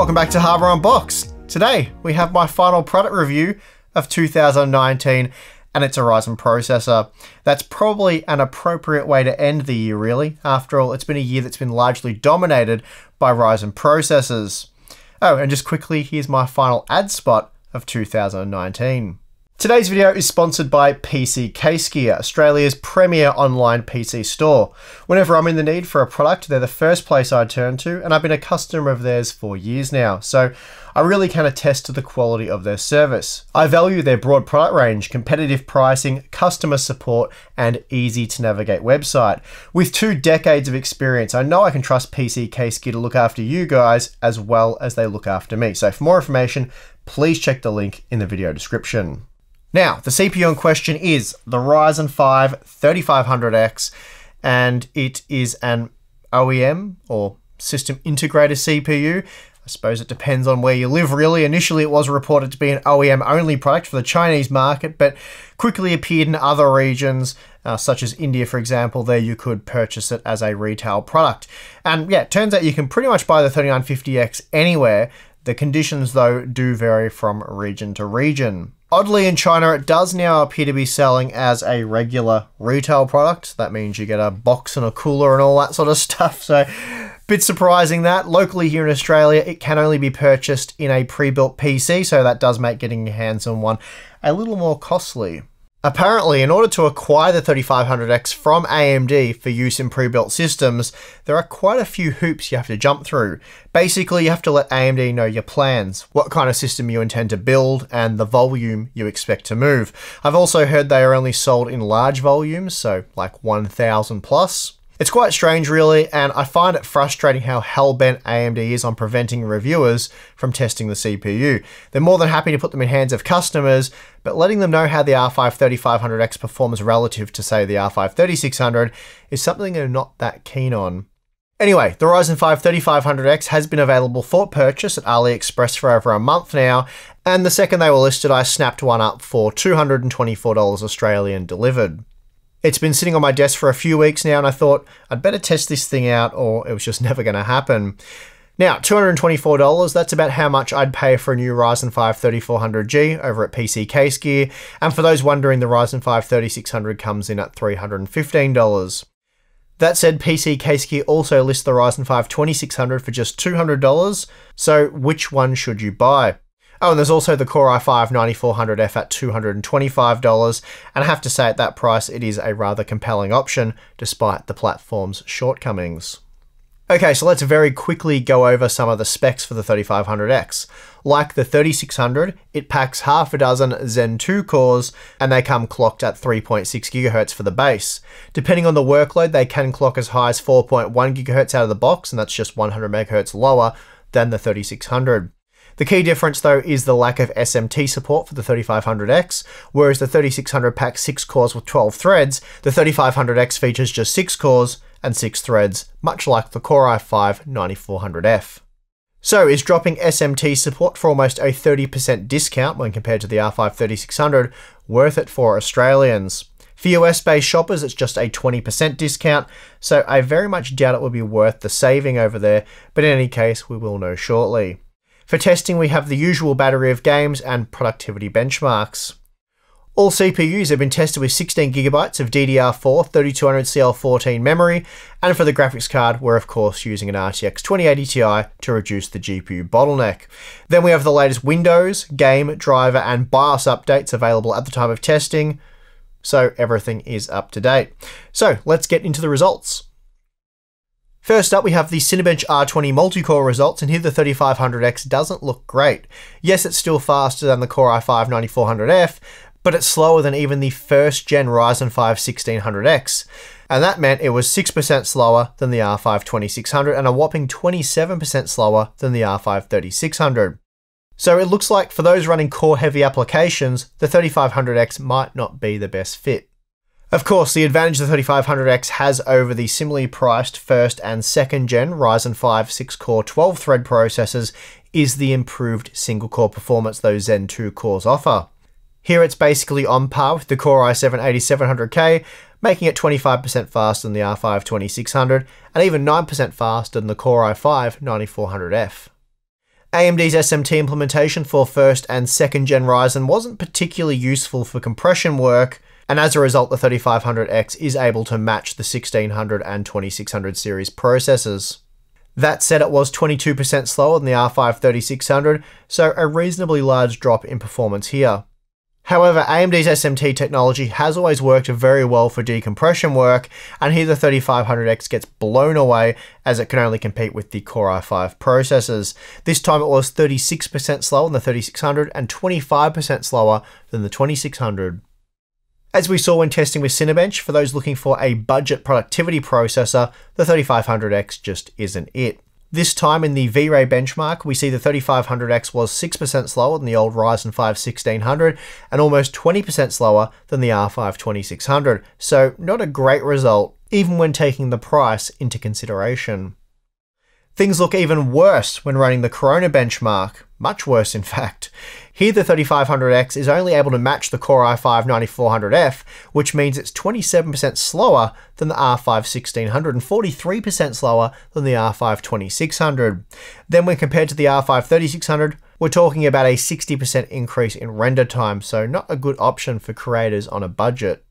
Welcome back to Hardware Unboxed. Today we have my final product review of 2019, and it's a Ryzen processor. That's probably an appropriate way to end the year, really. After all, it's been a year that's been largely dominated by Ryzen processors. Oh, and just quickly, here's my final ad spot of 2019. Today's video is sponsored by PC Case Gear, Australia's premier online PC store. Whenever I'm in the need for a product, they're the first place I turn to, and I've been a customer of theirs for years now, so I really can attest to the quality of their service. I value their broad product range, competitive pricing, customer support, and easy to navigate website. With 2 decades of experience, I know I can trust PC Case Gear to look after you guys as well as they look after me. So for more information, please check the link in the video description. Now, the CPU in question is the Ryzen 5 3500X, and it is an OEM or system integrator CPU. I suppose it depends on where you live, really. Initially, it was reported to be an OEM-only product for the Chinese market, but quickly appeared in other regions, such as India, for example. There you could purchase it as a retail product. And yeah, it turns out you can pretty much buy the 3950X anywhere. The conditions, though, do vary from region to region. Oddly, in China, it does now appear to be selling as a regular retail product. That means you get a box and a cooler and all that sort of stuff, so a bit surprising that. Locally here in Australia, it can only be purchased in a pre-built PC, so that does make getting your hands on one a little more costly. Apparently, in order to acquire the 3500X from AMD for use in pre-built systems, there are quite a few hoops you have to jump through. Basically, you have to let AMD know your plans, what kind of system you intend to build, and the volume you expect to move. I've also heard they are only sold in large volumes, so like 1000 plus. It's quite strange, really, and I find it frustrating how hell-bent AMD is on preventing reviewers from testing the CPU. They're more than happy to put them in hands of customers, but letting them know how the R5-3500X performs relative to, say, the R5-3600 is something they're not that keen on. Anyway, the Ryzen 5 3500X has been available for purchase at AliExpress for over a month now, and the second they were listed, I snapped one up for $224 Australian delivered. It's been sitting on my desk for a few weeks now, and I thought I'd better test this thing out, or it was just never going to happen. Now, $224, that's about how much I'd pay for a new Ryzen 5 3400G over at PC Case Gear, and for those wondering, the Ryzen 5 3600 comes in at $315. That said, PC Case Gear also lists the Ryzen 5 2600 for just $200, so which one should you buy? Oh, and there's also the Core i5-9400F at $225, and I have to say at that price it is a rather compelling option, despite the platform's shortcomings. Okay, so let's very quickly go over some of the specs for the 3500X. Like the 3600, it packs half a dozen Zen 2 cores, and they come clocked at 3.6 GHz for the base. Depending on the workload, they can clock as high as 4.1 GHz out of the box, and that's just 100 MHz lower than the 3600. The key difference, though, is the lack of SMT support for the 3500X. Whereas the 3600 packs 6 cores with 12 threads, the 3500X features just 6 cores and 6 threads, much like the Core i5-9400F. So is dropping SMT support for almost a 30% discount when compared to the R5-3600 worth it for Australians? For US-based shoppers, it's just a 20% discount, so I very much doubt it would be worth the saving over there, but in any case, we will know shortly. For testing, we have the usual battery of games and productivity benchmarks. All CPUs have been tested with 16GB of DDR4-3200CL14 memory, and for the graphics card, we're of course using an RTX 2080 Ti to reduce the GPU bottleneck. Then we have the latest Windows, game, driver, and BIOS updates available at the time of testing, so everything is up to date. So let's get into the results. First up, we have the Cinebench R20 multi-core results, and here the 3500X doesn't look great. Yes, it's still faster than the Core i5-9400F, but it's slower than even the first-gen Ryzen 5 1600X, and that meant it was 6% slower than the R5-2600 and a whopping 27% slower than the R5-3600. So it looks like for those running core-heavy applications, the 3500X might not be the best fit. Of course, the advantage the 3500X has over the similarly priced first and second gen Ryzen 5 6-core 12-thread processors is the improved single-core performance those Zen 2 cores offer. Here it's basically on par with the Core i7-8700K, making it 25% faster than the R5-2600 and even 9% faster than the Core i5-9400F. AMD's SMT implementation for 1st and 2nd gen Ryzen wasn't particularly useful for compression work, and as a result the 3500X is able to match the 1600 and 2600 series processors. That said, it was 22% slower than the R5-3600, so a reasonably large drop in performance here. However, AMD's SMT technology has always worked very well for decompression work, and here the 3500X gets blown away as it can only compete with the Core i5 processors. This time it was 36% slower than the 3600 and 25% slower than the 2600. As we saw when testing with Cinebench, for those looking for a budget productivity processor, the 3500X just isn't it. This time in the V-Ray benchmark, we see the 3500X was 6% slower than the old Ryzen 5 1600 and almost 20% slower than the R5 2600, so not a great result, even when taking the price into consideration. Things look even worse when running the Corona benchmark, much worse in fact. Here the 3500X is only able to match the Core i5-9400F, which means it's 27% slower than the R5-1600 and 43% slower than the R5-2600. Then when compared to the R5-3600, we're talking about a 60% increase in render time, so not a good option for creators on a budget.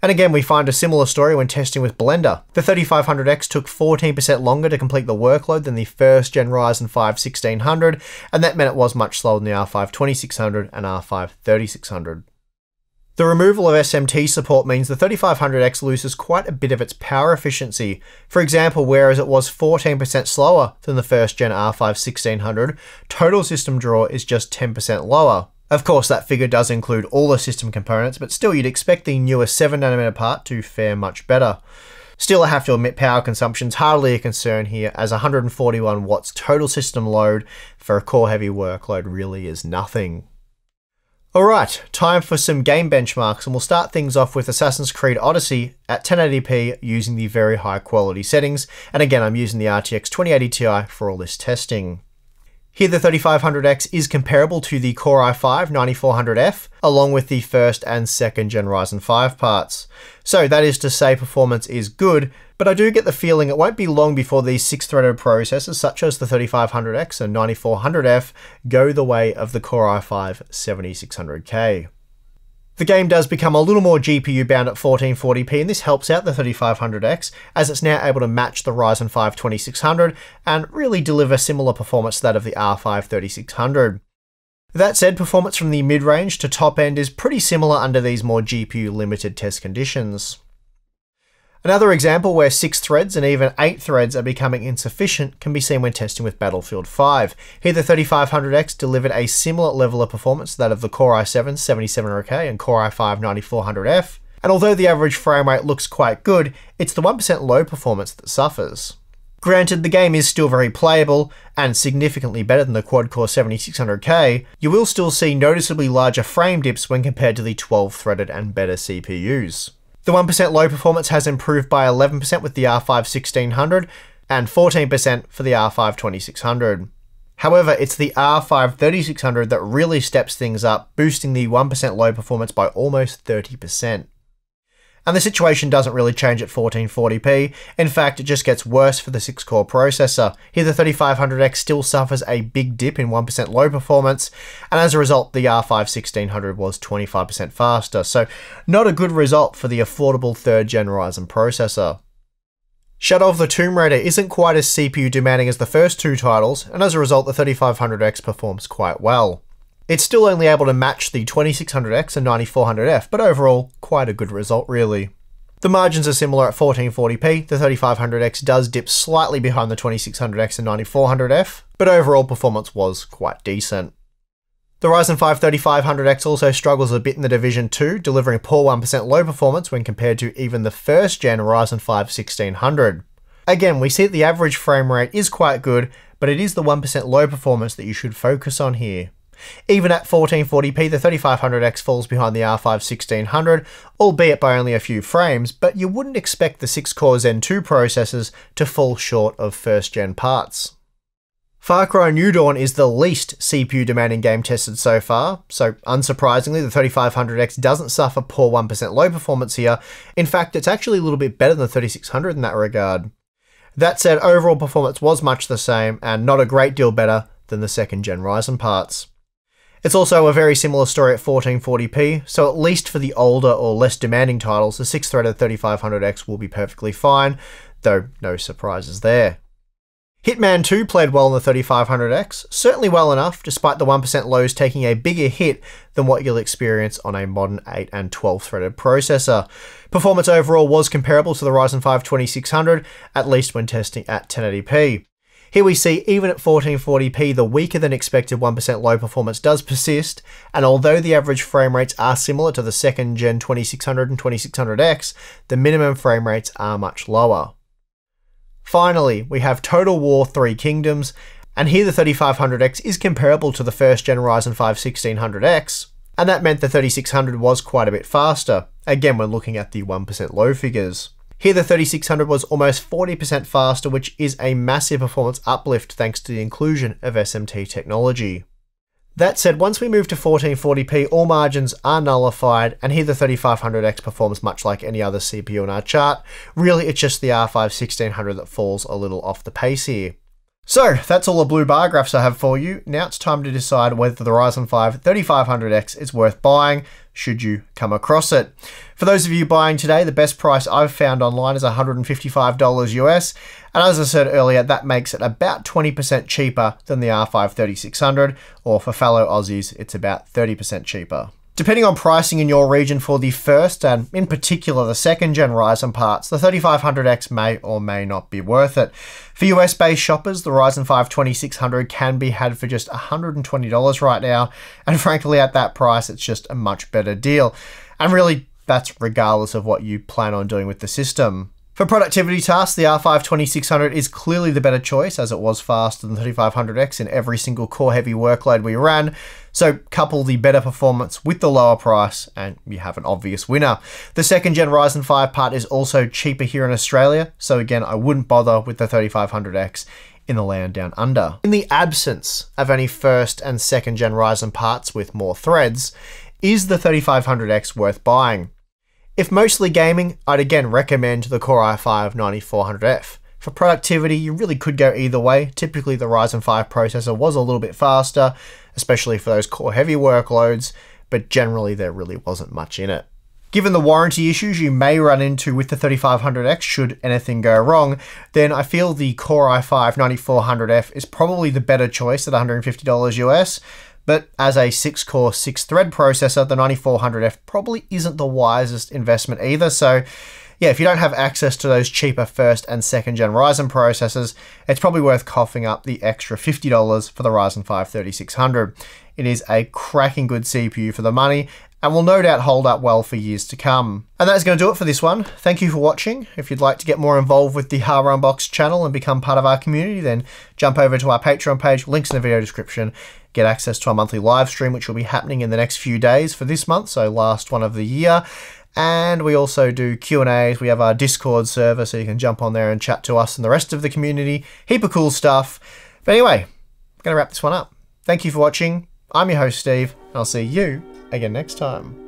And again, we find a similar story when testing with Blender. The 3500X took 14% longer to complete the workload than the 1st gen Ryzen 5 1600, and that meant it was much slower than the R5 2600 and R5 3600. The removal of SMT support means the 3500X loses quite a bit of its power efficiency. For example, whereas it was 14% slower than the 1st gen R5 1600, total system draw is just 10% lower. Of course, that figure does include all the system components, but still you'd expect the newer 7nm part to fare much better. Still, I have to admit power consumption's hardly a concern here, as 141 watts total system load for a core heavy workload really is nothing. Alright, time for some game benchmarks, and we'll start things off with Assassin's Creed Odyssey at 1080p using the very high quality settings, and again I'm using the RTX 2080 Ti for all this testing. Here the 3500X is comparable to the Core i5-9400F, along with the 1st and 2nd gen Ryzen 5 parts. So that is to say performance is good, but I do get the feeling it won't be long before these 6-threaded processors such as the 3500X and 9400F go the way of the Core i5-7600K. The game does become a little more GPU bound at 1440p, and this helps out the 3500X as it's now able to match the Ryzen 5 2600 and really deliver similar performance to that of the R5 3600. That said, performance from the mid-range to top end is pretty similar under these more GPU limited test conditions. Another example where 6 threads and even 8 threads are becoming insufficient can be seen when testing with Battlefield 5. Here the 3500X delivered a similar level of performance to that of the Core i7-7700K and Core i5-9400F, and although the average frame rate looks quite good, it's the 1% low performance that suffers. Granted, the game is still very playable, and significantly better than the quad-core 7600K, you will still see noticeably larger frame dips when compared to the 12-threaded and better CPUs. The 1% low performance has improved by 11% with the R5-1600 and 14% for the R5-2600. However, it's the R5-3600 that really steps things up, boosting the 1% low performance by almost 30%. And the situation doesn't really change at 1440p, in fact it just gets worse for the 6-core processor. Here the 3500X still suffers a big dip in 1% low performance, and as a result the R5-1600 was 25% faster, so not a good result for the affordable 3rd gen Ryzen processor. Shadow of the Tomb Raider isn't quite as CPU demanding as the first two titles, and as a result the 3500X performs quite well. It's still only able to match the 2600X and 9400F, but overall, quite a good result really. The margins are similar at 1440p, the 3500X does dip slightly behind the 2600X and 9400F, but overall performance was quite decent. The Ryzen 5 3500X also struggles a bit in the Division 2, delivering poor 1% low performance when compared to even the 1st gen Ryzen 5 1600. Again, we see that the average frame rate is quite good, but it is the 1% low performance that you should focus on here. Even at 1440p, the 3500X falls behind the R5-1600, albeit by only a few frames, but you wouldn't expect the 6-core Zen 2 processors to fall short of 1st gen parts. Far Cry New Dawn is the least CPU demanding game tested so far, so unsurprisingly the 3500X doesn't suffer poor 1% low performance here. In fact, it's actually a little bit better than the 3600 in that regard. That said, overall performance was much the same, and not a great deal better than the second gen Ryzen parts. It's also a very similar story at 1440p, so at least for the older or less demanding titles, the 6-threaded 3500X will be perfectly fine, though no surprises there. Hitman 2 played well in the 3500X, certainly well enough, despite the 1% lows taking a bigger hit than what you'll experience on a modern 8 and 12-threaded processor. Performance overall was comparable to the Ryzen 5 2600, at least when testing at 1080p. Here we see, even at 1440p, the weaker than expected 1% low performance does persist, and although the average frame rates are similar to the second gen 2600 and 2600X, the minimum frame rates are much lower. Finally, we have Total War Three Kingdoms, and here the 3500X is comparable to the first gen Ryzen 5 1600X, and that meant the 3600 was quite a bit faster, again when looking at the 1% low figures. Here the 3600 was almost 40% faster, which is a massive performance uplift thanks to the inclusion of SMT technology. That said, once we move to 1440p, all margins are nullified, and here the 3500X performs much like any other CPU in our chart. Really, it's just the R5 1600 that falls a little off the pace here. So that's all the blue bar graphs I have for you. Now it's time to decide whether the Ryzen 5 3500X is worth buying, should you come across it. For those of you buying today, the best price I've found online is $155 US. And as I said earlier, that makes it about 20% cheaper than the R5 3600, or for fellow Aussies, it's about 30% cheaper. Depending on pricing in your region for the first and in particular the second gen Ryzen parts, the 3500X may or may not be worth it. For US based shoppers, the Ryzen 5 2600 can be had for just $120 right now, and frankly at that price it's just a much better deal. And really that's regardless of what you plan on doing with the system. For productivity tasks, the R5 2600 is clearly the better choice, as it was faster than 3500X in every single core-heavy workload we ran. So couple the better performance with the lower price and you have an obvious winner. The second gen Ryzen 5 part is also cheaper here in Australia. So again, I wouldn't bother with the 3500X in the land down under. In the absence of any first and second gen Ryzen parts with more threads, is the 3500X worth buying? If mostly gaming, I'd again recommend the Core i5-9400F. For productivity, you really could go either way. Typically the Ryzen 5 processor was a little bit faster, especially for those core heavy workloads, but generally there really wasn't much in it. Given the warranty issues you may run into with the 3500X should anything go wrong, then I feel the Core i5-9400F is probably the better choice at $150 US. But as a 6-core, 6-thread processor, the 9400F probably isn't the wisest investment either. So yeah, if you don't have access to those cheaper first and second gen Ryzen processors, it's probably worth coughing up the extra $50 for the Ryzen 5 3600. It is a cracking good CPU for the money and will no doubt hold up well for years to come. And that is going to do it for this one. Thank you for watching. If you'd like to get more involved with the Hardware Unboxed channel and become part of our community, then jump over to our Patreon page, links in the video description. Get access to our monthly live stream, which will be happening in the next few days for this month, so last one of the year. And we also do Q&As. We have our Discord server, so you can jump on there and chat to us and the rest of the community. Heap of cool stuff. But anyway, I'm going to wrap this one up. Thank you for watching. I'm your host, Steve, and I'll see you again next time.